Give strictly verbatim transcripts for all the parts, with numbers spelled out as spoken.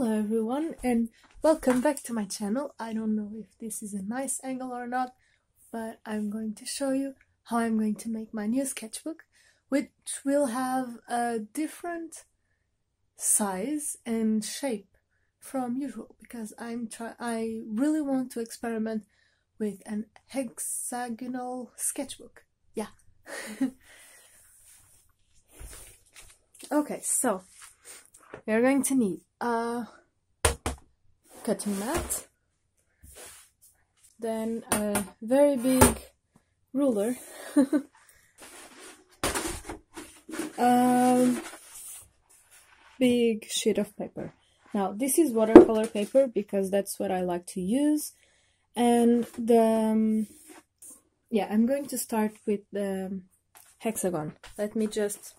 Hello everyone and welcome back to my channel. I don't know if this is a nice angle or not, but I'm going to show you how I'm going to make my new sketchbook, which will have a different size and shape from usual because I'm try I really want to experiment with an hexagonal sketchbook. Yeah. Okay, so we're going to need a cutting mat, then a very big ruler, a big sheet of paper. Now this is watercolor paper because that's what I like to use, and the um, yeah, I'm going to start with the hexagon. Let me just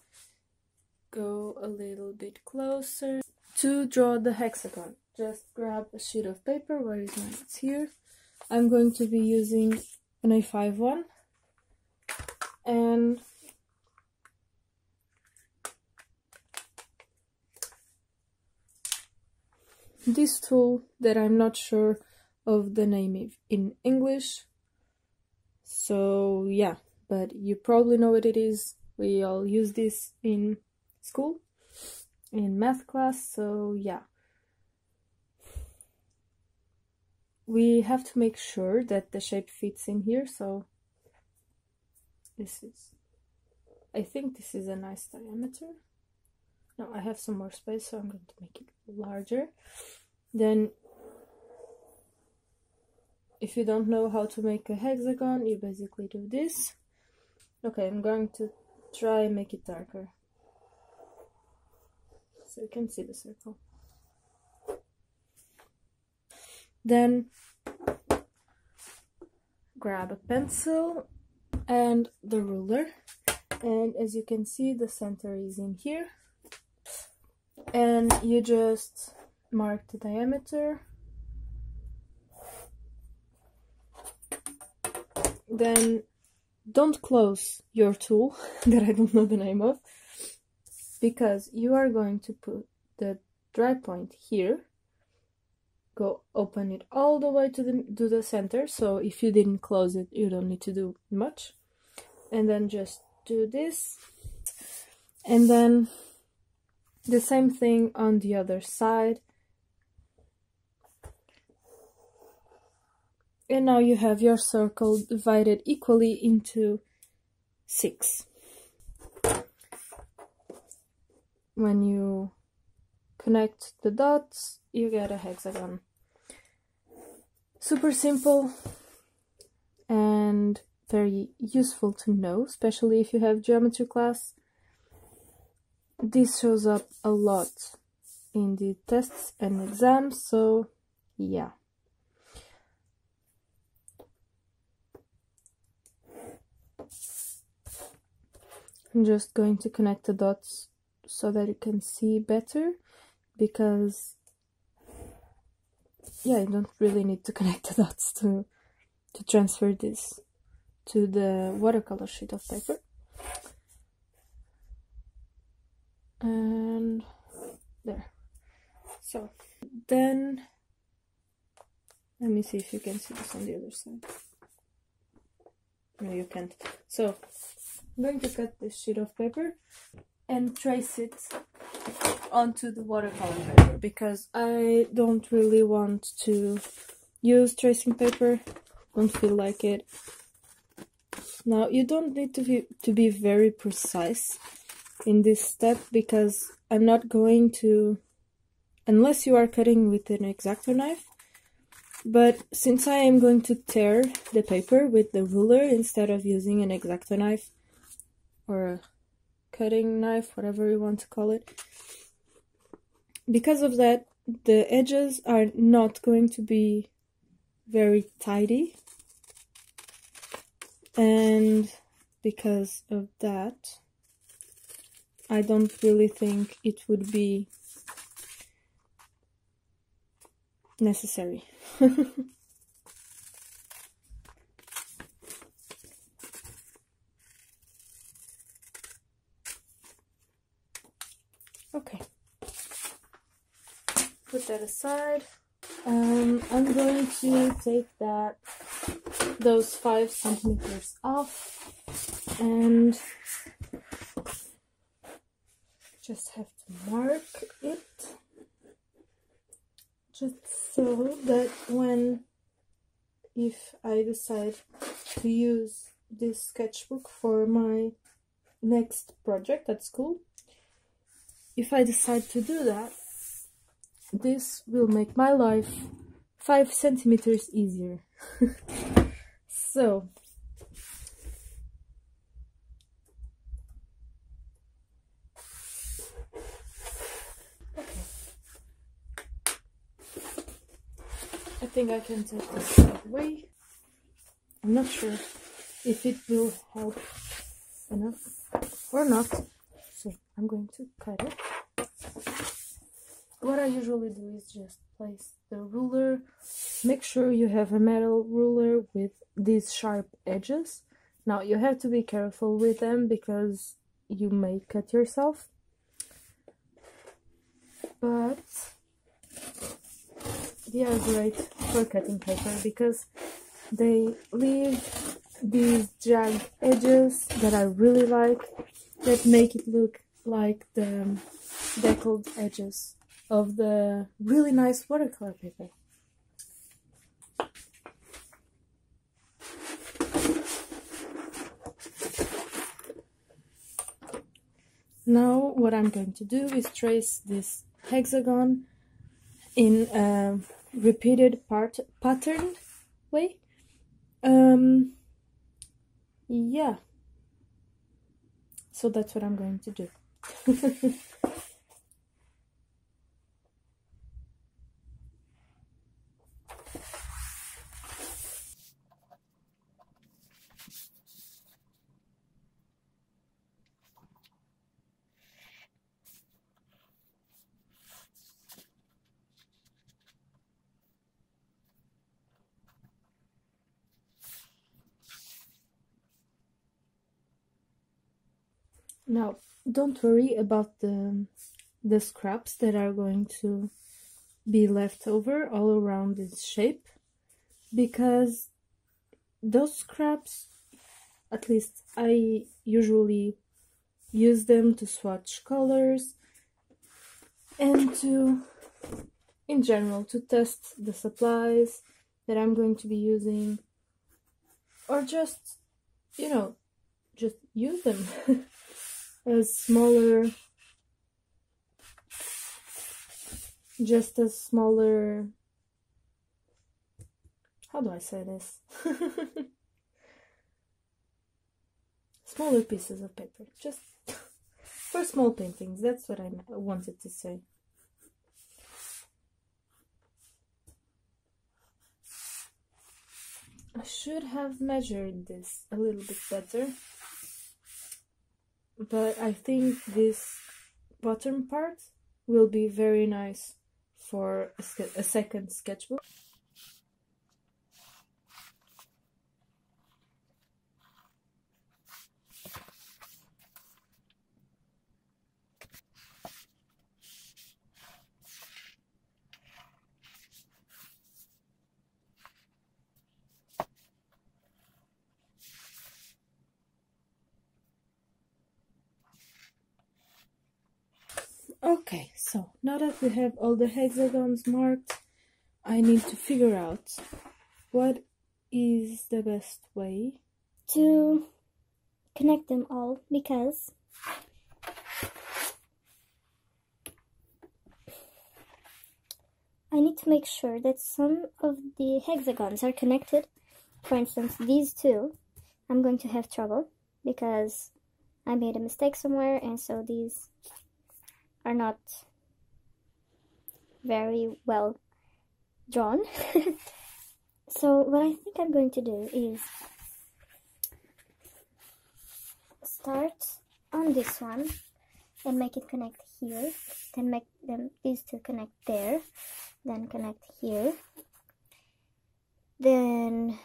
go a little bit closer to draw the hexagon. Just grab a sheet of paper. Where is mine? It's here. I'm going to be using an A five one, and this tool that I'm not sure of the name in English, so yeah, but you probably know what it is. We all use this in school, in math class, so yeah. We have to make sure that the shape fits in here, so this is, I think this is a nice diameter. Now I have some more space, so I'm going to make it larger. Then if you don't know how to make a hexagon, you basically do this. Okay, I'm going to try and make it darker, so you can see the circle. Then grab a pencil and the ruler, and as you can see the center is in here, and you just mark the diameter. Then don't close your tool that I don't know the name of, because you are going to put the dry point here, go open it all the way to the, to the center, so if you didn't close it, you don't need to do much. And then just do this, and then the same thing on the other side. And now you have your circle divided equally into six. When you connect the dots, you get a hexagon. Super simple and very useful to know, especially if you have geometry class. This shows up a lot in the tests and exams, so yeah. I'm just going to connect the dots so that you can see better, because yeah, you don't really need to connect the dots to to transfer this to the watercolor sheet of paper. And there. So then let me see if you can see this on the other side. No, you can't. So I'm going to cut this sheet of paper and trace it onto the watercolor paper, because I don't really want to use tracing paper, don't feel like it. Now you don't need to be, to be very precise in this step, because I'm not going to, unless you are cutting with an X-Acto knife, but since I am going to tear the paper with the ruler instead of using an X-Acto knife or a cutting knife, whatever you want to call it, because of that the edges are not going to be very tidy, and because of that I don't really think it would be necessary. Okay, put that aside. Um, I'm going to take that those five centimeters off and just have to mark it, just so that when, if I decide to use this sketchbook for my next project at school, if I decide to do that, this will make my life five centimeters easier. So okay. I think I can take this away. I'm not sure if it will help enough or not, so I'm going to cut it. What I usually do is just place the ruler. Make sure you have a metal ruler with these sharp edges. Now you have to be careful with them because you may cut yourself, but they are great for cutting paper because they leave these jagged edges that I really like, that make it look like the deckled edges of the really nice watercolor paper. Now what I'm going to do is trace this hexagon in a repeated part pattern way. Um, yeah, so that's what I'm going to do. Now, don't worry about the, the scraps that are going to be left over all around this shape, because those scraps, at least I usually use them to swatch colors and to, in general, to test the supplies that I'm going to be using, or just, you know, just use them. As smaller, just a smaller, how do I say this? Smaller pieces of paper, just for small paintings, that's what I wanted to say. I should have measured this a little bit better, but I think this bottom part will be very nice for a, ske a second sketchbook. Okay, so now that we have all the hexagons marked, I need to figure out what is the best way to connect them all, because I need to make sure that some of the hexagons are connected. For instance, these two, I'm going to have trouble because I made a mistake somewhere, and so these are not very well drawn. So what I think I'm going to do is start on this one and make it connect here, then make them these two connect there, then connect here, then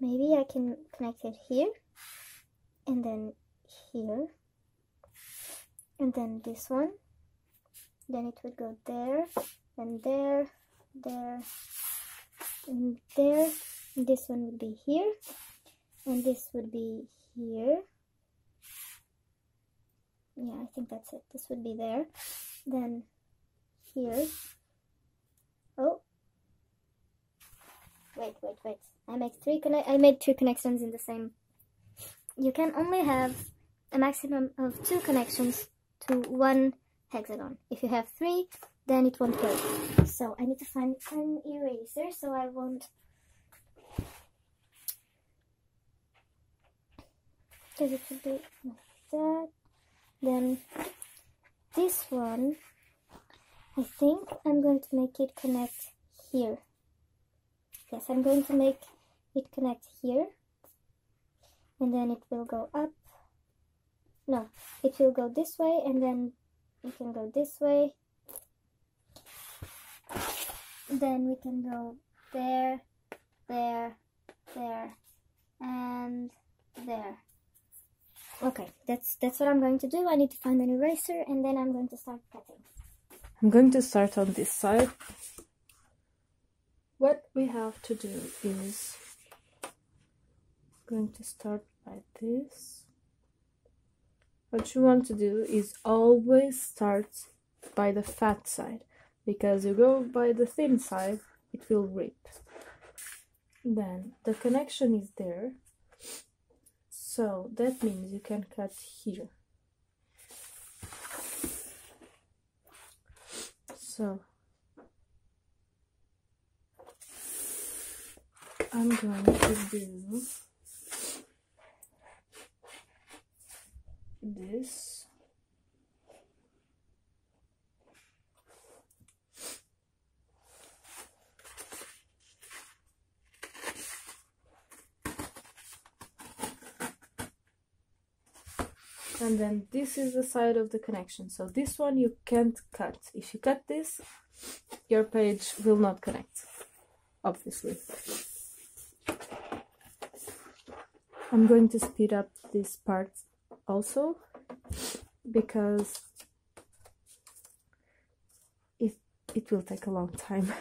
maybe I can connect it here, and then here, and then this one, then it would go there, and there, there, and there. And this one would be here, and this would be here. Yeah, I think that's it. This would be there. Then here. Oh. Wait, wait, wait. I made three connect I made two connections in the same. You can only have a maximum of two connections to one hexagon. If you have three, then it won't go. So I need to find an eraser so I won't, because it would be like that. Then this one, I think I'm going to make it connect here. Yes, I'm going to make it connect here. And then it will go up. No, it will go this way, and then we can go this way. Then we can go there, there, there, and there. Okay, that's that's what I'm going to do. I need to find an eraser, and then I'm going to start cutting. I'm going to start on this side. What we have to do is going to start like this. What you want to do is always start by the fat side, because you go by the thin side, it will rip. Then the connection is there. So that means you can cut here. So I'm going to do this. And then this is the side of the connection, so this one you can't cut. If you cut this, your page will not connect, obviously. I'm going to speed up this part also, because it, it will take a long time.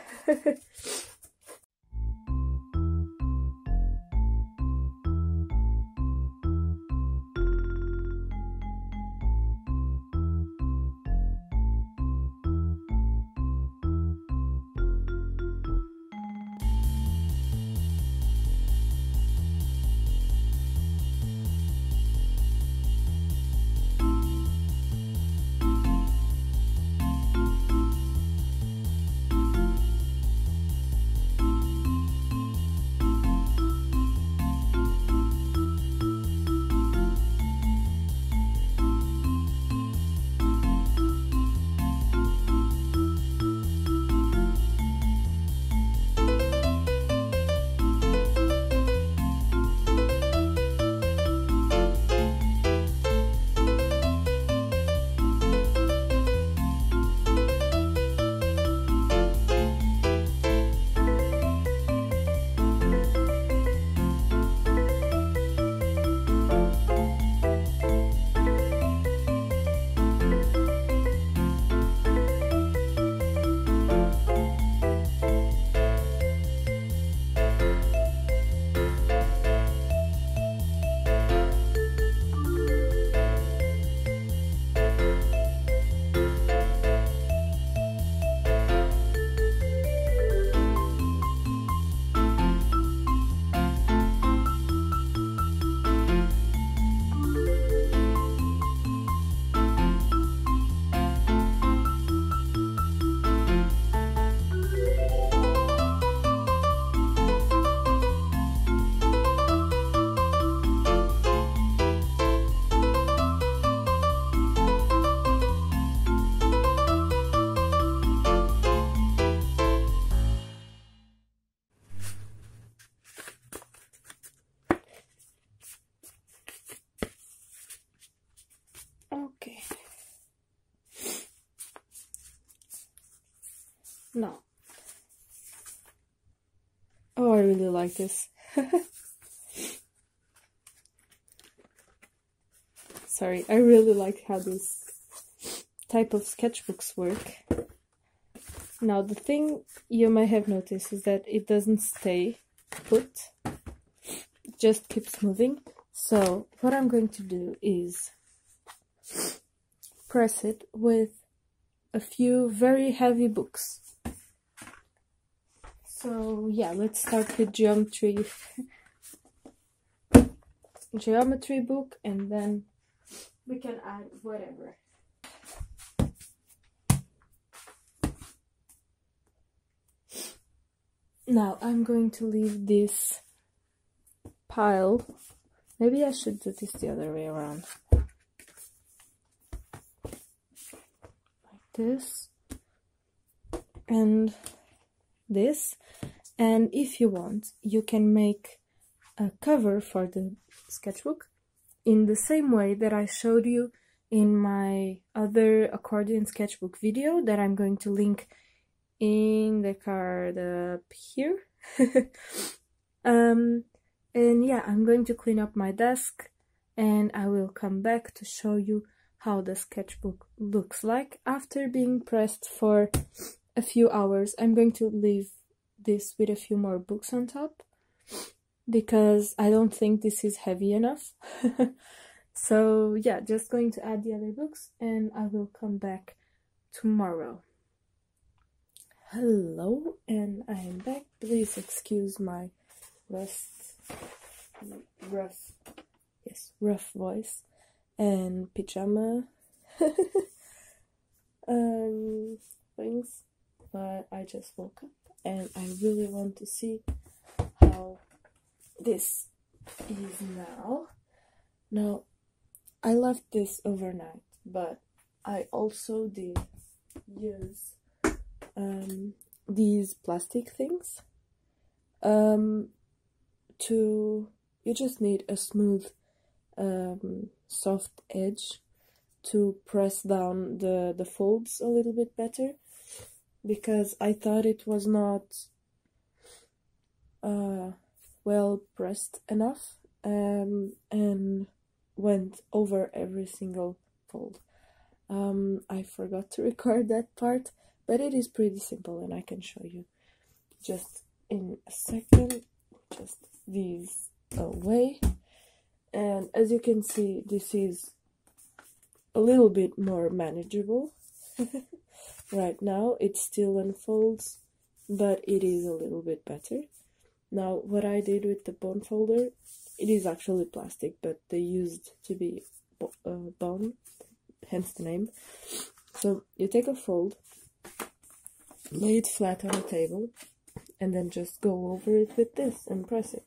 No. Oh, I really like this. Sorry, I really like how this type of sketchbooks work. Now the thing you may have noticed is that it doesn't stay put, it just keeps moving. So what I'm going to do is press it with a few very heavy books. So yeah, let's start with geometry. Geometry book, and then we can add whatever. Now I'm going to leave this pile. Maybe I should do this the other way around. Like this. And this. And if you want, you can make a cover for the sketchbook in the same way that I showed you in my other accordion sketchbook video that I'm going to link in the card up here. um, and yeah, I'm going to clean up my desk and I will come back to show you how the sketchbook looks like after being pressed for a few hours. I'm going to leave this with a few more books on top because I don't think this is heavy enough. So yeah, just going to add the other books and I will come back tomorrow. Hello, and I am back. Please excuse my rough, rough, yes, rough voice and pyjama um, things, but I just woke up and I really want to see how this is now. Now, I left this overnight, but I also did use um, these plastic things um, to, you just need a smooth um, soft edge to press down the, the folds a little bit better, because I thought it was not uh, well pressed enough, um, and went over every single fold. Um, I forgot to record that part, but it is pretty simple and I can show you just in a second. Just these away, and as you can see, this is a little bit more manageable. Right now it still unfolds, but it is a little bit better. Now, what I did with the bone folder, it is actually plastic, but they used to be bo uh, bone, hence the name. So you take a fold, lay it flat on a table, and then just go over it with this and press it.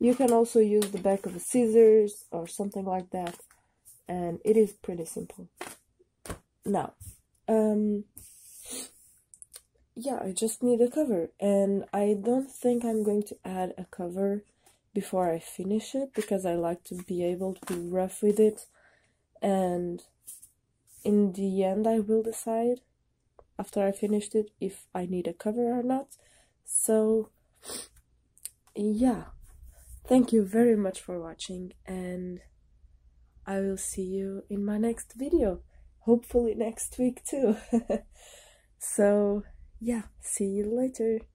You can also use the back of a scissors or something like that, and it is pretty simple. Now, um... yeah, I just need a cover, and I don't think I'm going to add a cover before I finish it, because I like to be able to be rough with it, and in the end I will decide after I finished it if I need a cover or not. So yeah, thank you very much for watching, and I will see you in my next video, hopefully next week too. So yeah, see you later.